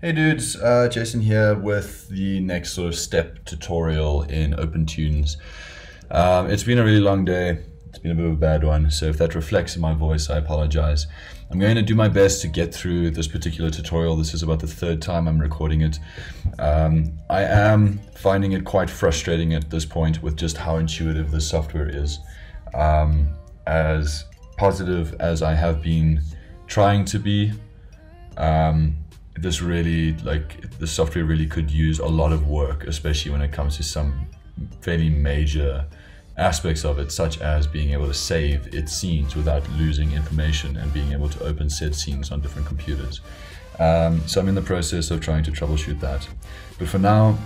Hey dudes, Jason here with the next sort of step tutorial in OpenToonz. It's been a really long day, it's been a bit of a bad one, so if that reflects in my voice, I apologize. I'm going to do my best to get through this particular tutorial. This is about the third time I'm recording it. I am finding it quite frustrating at this point with just how intuitive this software is. As positive as I have been trying to be, this really, the software really could use a lot of work, especially when it comes to some fairly major aspects of it, such as being able to save its scenes without losing information and being able to open said scenes on different computers. So I'm in the process of trying to troubleshoot that. But for now,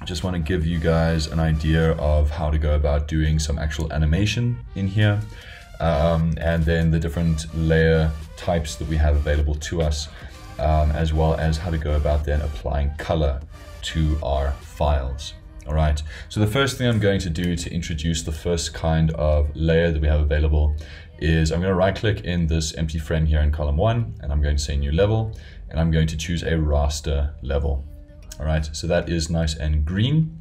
I just want to give you guys an idea of how to go about doing some actual animation in here. And then the different layer types that we have available to us. As well as how to go about then applying color to our files. All right, so the first thing I'm going to do to introduce the first kind of layer that we have available is I'm going to right click in this empty frame here in column one, and I'm going to say new level, and I'm going to choose a raster level. All right, so that is nice and green.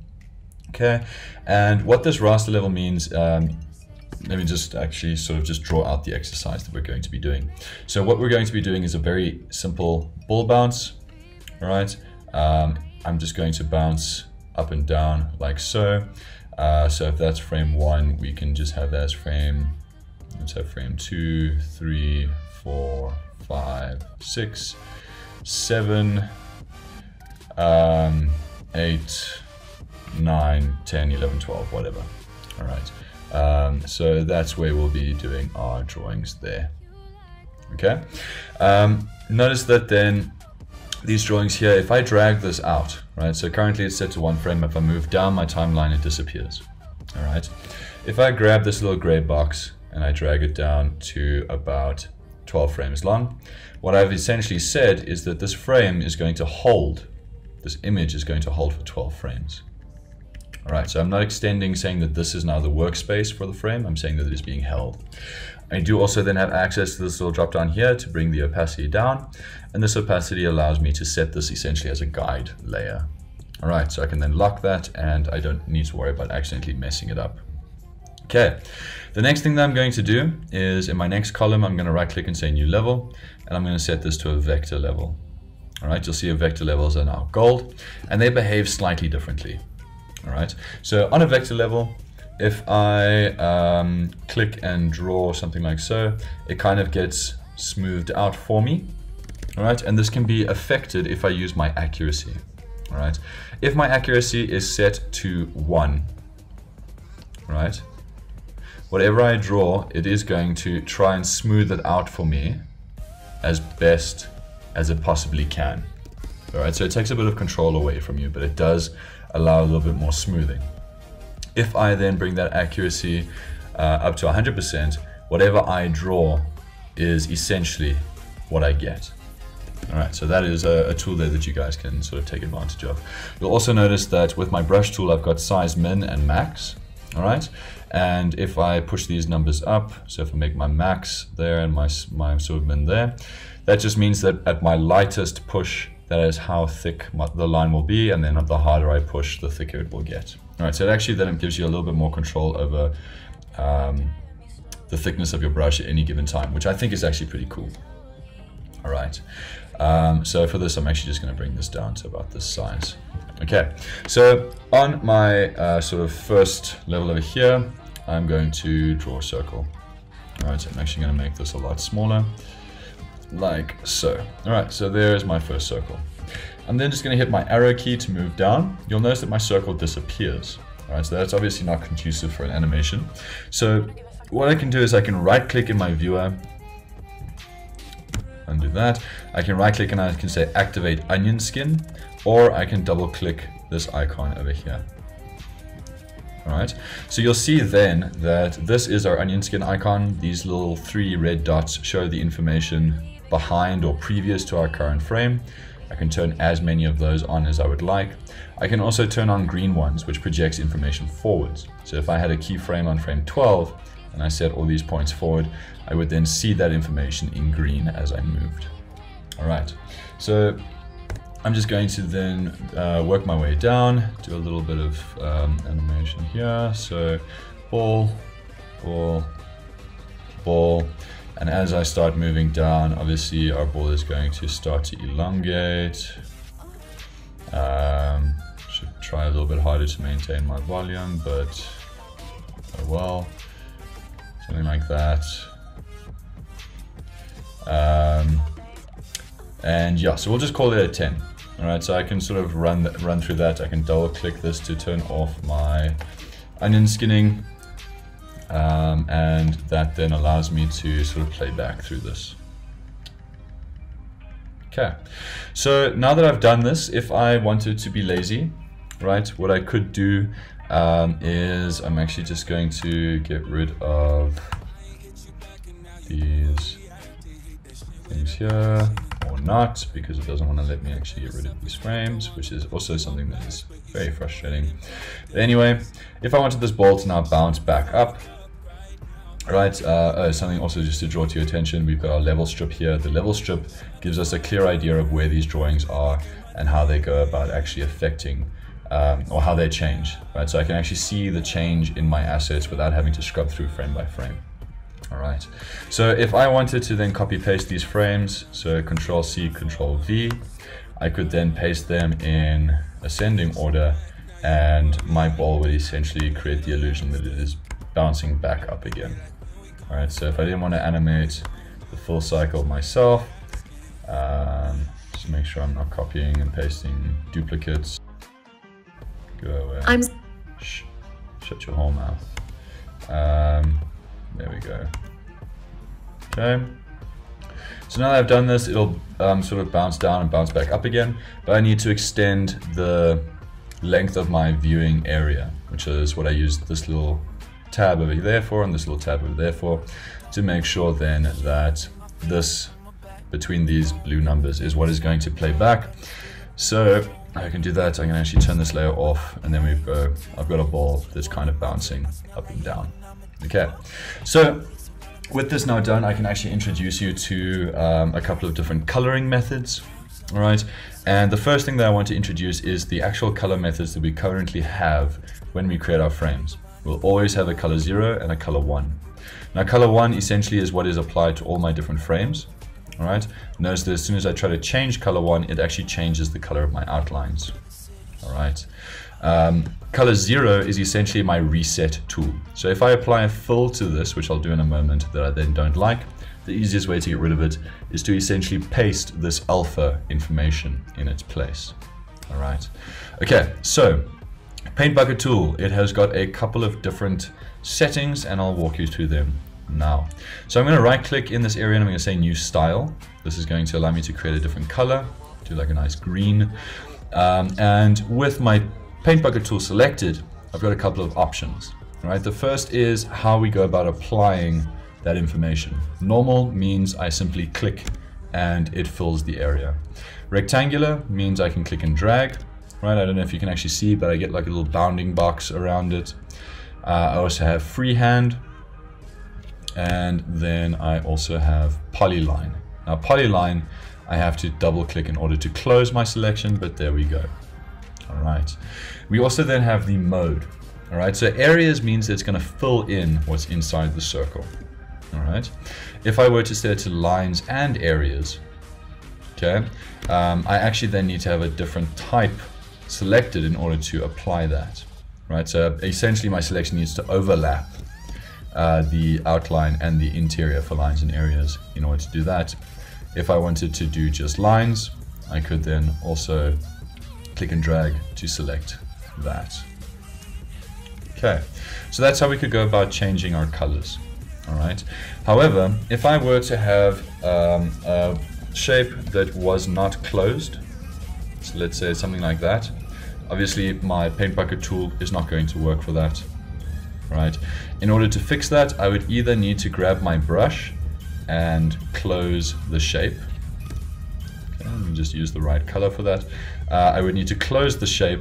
Okay, and what this raster level means, let me just actually sort of just draw out the exercise that we're going to be doing. So what we're going to be doing is a very simple ball bounce. All right, I'm just going to bounce up and down like so. So if that's frame one, we can just have that as frame, let's have frame 2, 3, 4, 5, 6, 7, 8, 9, 10, 11, 12, whatever. All right. So that's where we'll be doing our drawings there. Okay. Notice that then these drawings here, if I drag this out, right, so currently it's set to one frame. If I move down my timeline, it disappears. All right. If I grab this little gray box and I drag it down to about 12 frames long, what I've essentially said is that this frame is going to hold, this image is going to hold for 12 frames. All right, so I'm not extending saying that this is now the workspace for the frame. I'm saying that it is being held. I do also then have access to this little drop down here to bring the opacity down. And this opacity allows me to set this essentially as a guide layer. All right, so I can then lock that and I don't need to worry about accidentally messing it up. Okay, the next thing that I'm going to do is in my next column, I'm going to right click and say new level. And I'm going to set this to a vector level. All right, you'll see our vector levels are now gold and they behave slightly differently. All right, so on a vector level, if I click and draw something like so, it kind of gets smoothed out for me. All right, and this can be affected if I use my accuracy. All right, if my accuracy is set to 1, right, whatever I draw, it is going to try and smooth it out for me as best as it possibly can. All right, so it takes a bit of control away from you, but it does allow a little bit more smoothing. If I then bring that accuracy up to 100%, whatever I draw is essentially what I get. All right, so that is a tool there that you guys can sort of take advantage of. You'll also notice that with my brush tool, I've got size min and max. All right, and if I push these numbers up, so if I make my max there and my sort of min there, that just means that at my lightest push, that is how thick the line will be, and then the harder I push, the thicker it will get. All right, so it actually then gives you a little bit more control over the thickness of your brush at any given time, which I think is actually pretty cool. All right, so for this, I'm actually just gonna bring this down to about this size. Okay, so on my sort of first level over here, I'm going to draw a circle. All right, so I'm actually gonna make this a lot smaller. Like so. All right, so there's my first circle. I'm then just going to hit my arrow key to move down. You'll notice that my circle disappears. All right, so that's obviously not conducive for an animation. So what I can do is I can right click in my viewer, undo that. I can right click and I can say activate onion skin, or I can double click this icon over here. All right, so you'll see then that this is our onion skin icon. These little 3 red dots show the information behind or previous to our current frame. I can turn as many of those on as I would like. I can also turn on green ones, which projects information forwards. So if I had a keyframe on frame 12 and I set all these points forward, I would then see that information in green as I moved. All right, so I'm just going to then work my way down, do a little bit of animation here. So ball, ball, ball. And as I start moving down, obviously our ball is going to start to elongate. Should try a little bit harder to maintain my volume, but oh well. Something like that. And yeah, so we'll just call it a 10. All right, so I can sort of run through that. I can double click this to turn off my onion skinning. And that then allows me to sort of play back through this. Okay, so now that I've done this, if I wanted to be lazy, right, what I could do is I'm actually just going to get rid of these things here, or not, because it doesn't want to let me actually get rid of these frames, which is also something that is very frustrating. But anyway, if I wanted this ball to now bounce back up, right, something also just to draw to your attention, we've got our level strip here. The level strip gives us a clear idea of where these drawings are and how they go about actually affecting or how they change, right? So I can actually see the change in my assets without having to scrub through frame by frame. All right, so if I wanted to then copy paste these frames, so Control C, Control V, I could then paste them in ascending order and my ball would essentially create the illusion that it is bouncing back up again. All right, so if I didn't want to animate the full cycle myself, just make sure I'm not copying and pasting duplicates. Go away. Shut your whole mouth. There we go. Okay. So now that I've done this, it'll sort of bounce down and bounce back up again, but I need to extend the length of my viewing area, which is what I use this little tab over there for and this little tab over there for, to make sure then that this, between these blue numbers, is what is going to play back. So I can do that. I can actually turn this layer off, and then I've got a ball that's kind of bouncing up and down. Okay, so with this now done, I can actually introduce you to a couple of different coloring methods. All right, and the first thing that I want to introduce is the actual color methods that we currently have when we create our frames. We'll always have a color 0 and a color 1. Now, color 1 essentially is what is applied to all my different frames. All right, notice that as soon as I try to change color 1, it actually changes the color of my outlines. All right. Color 0 is essentially my reset tool. So if I apply a fill to this, which I'll do in a moment, that I then don't like, the easiest way to get rid of it is to essentially paste this alpha information in its place. All right. Okay, so Paint Bucket tool, it has got a couple of different settings and I'll walk you through them now. So I'm going to right click in this area and I'm going to say new style. This is going to allow me to create a different color, do like a nice green. And with my Paint Bucket tool selected, I've got a couple of options. All right, the first is how we go about applying that information. Normal means I simply click and it fills the area. Rectangular means I can click and drag. Right, I don't know if you can actually see, but I get like a little bounding box around it. I also have freehand, and then I also have polyline. Now polyline, I have to double click in order to close my selection, but there we go. All right, we also then have the mode. All right, so areas means it's going to fill in what's inside the circle. All right, if I were to set it to lines and areas, okay, I actually then need to have a different type selected in order to apply that. Right, so essentially my selection needs to overlap the outline and the interior for lines and areas in order to do that. If I wanted to do just lines, I could then also click and drag to select that. Okay, so that's how we could go about changing our colors. All right. However, if I were to have a shape that was not closed, so let's say something like that, obviously my Paint Bucket tool is not going to work for that. Right. In order to fix that, I would either need to grab my brush and close the shape. Okay, let me just use the right color for that. I would need to close the shape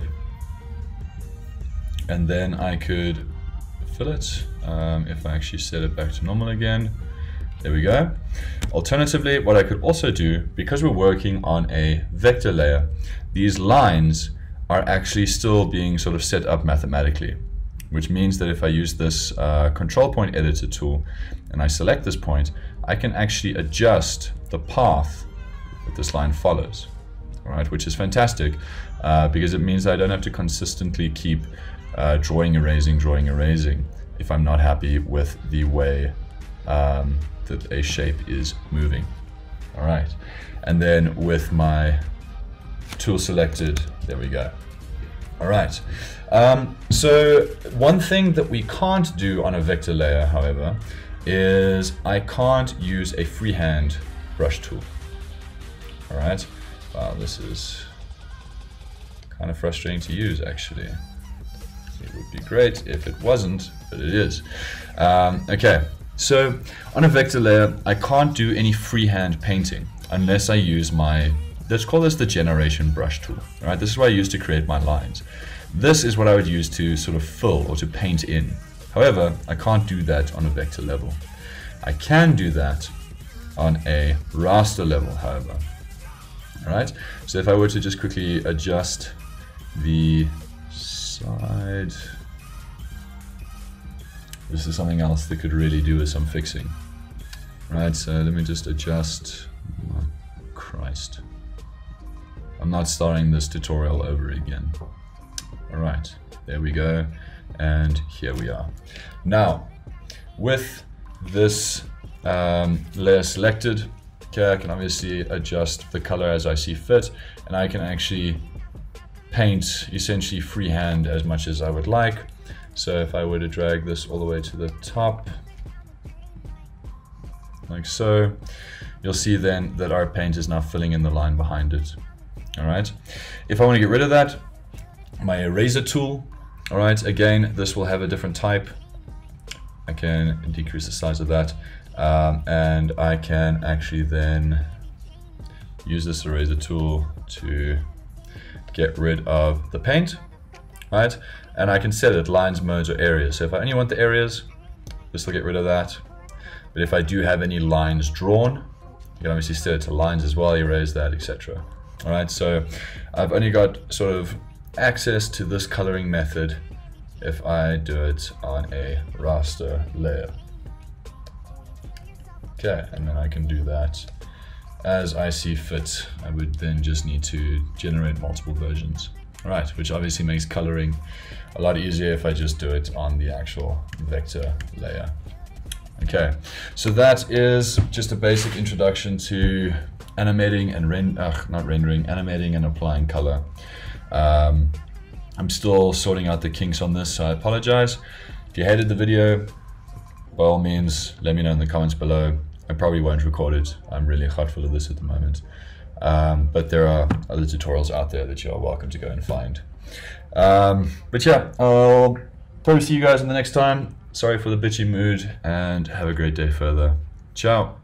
and then I could fill it. If I actually set it back to normal again, There we go. Alternatively, what I could also do, because we're working on a vector layer, these lines are actually still being sort of set up mathematically, which means that if I use this control point editor tool and I select this point, I can actually adjust the path that this line follows, right? Which is fantastic because it means that I don't have to consistently keep drawing, erasing if I'm not happy with the way that a shape is moving. All right, and then with my tool selected, there we go. All right, so one thing that we can't do on a vector layer, however, is I can't use a freehand brush tool. All right, wow, this is kind of frustrating to use, actually. It would be great if it wasn't, but it is. Okay, so on a vector layer, I can't do any freehand painting unless I use my, let's call this the generation brush tool. All right, this is what I use to create my lines. This is what I would use to sort of fill or to paint in. However, I can't do that on a vector level. I can do that on a raster level, however. All right, so if I were to just quickly adjust the side, this is something else that could really do with some fixing. Right, so let me just adjust. Oh, Christ. I'm not starting this tutorial over again. All right, there we go. And here we are. Now, with this layer selected, okay, I can obviously adjust the color as I see fit, and I can actually paint essentially freehand as much as I would like. So if I were to drag this all the way to the top, like so, you'll see then that our paint is now filling in the line behind it. All right. If I want to get rid of that, my eraser tool, all right, again, this will have a different type. I can decrease the size of that. And I can actually then use this eraser tool to get rid of the paint, right? And I can set it lines, modes, or areas. So if I only want the areas, this will get rid of that. But if I do have any lines drawn, you can obviously set it to lines as well, erase that, etc. All right, so I've only got sort of access to this coloring method if I do it on a raster layer. Okay, and then I can do that as I see fit. I would then just need to generate multiple versions. Right, which obviously makes coloring a lot easier if I just do it on the actual vector layer. Okay, so that is just a basic introduction to animating and animating and applying color. I'm still sorting out the kinks on this, so I apologize. If you hated the video, by all means, let me know in the comments below. I probably won't record it. I'm really hot full of this at the moment. But there are other tutorials out there that you're welcome to go and find. But yeah, I'll probably see you guys in the next time. Sorry for the bitchy mood, and have a great day further. Ciao.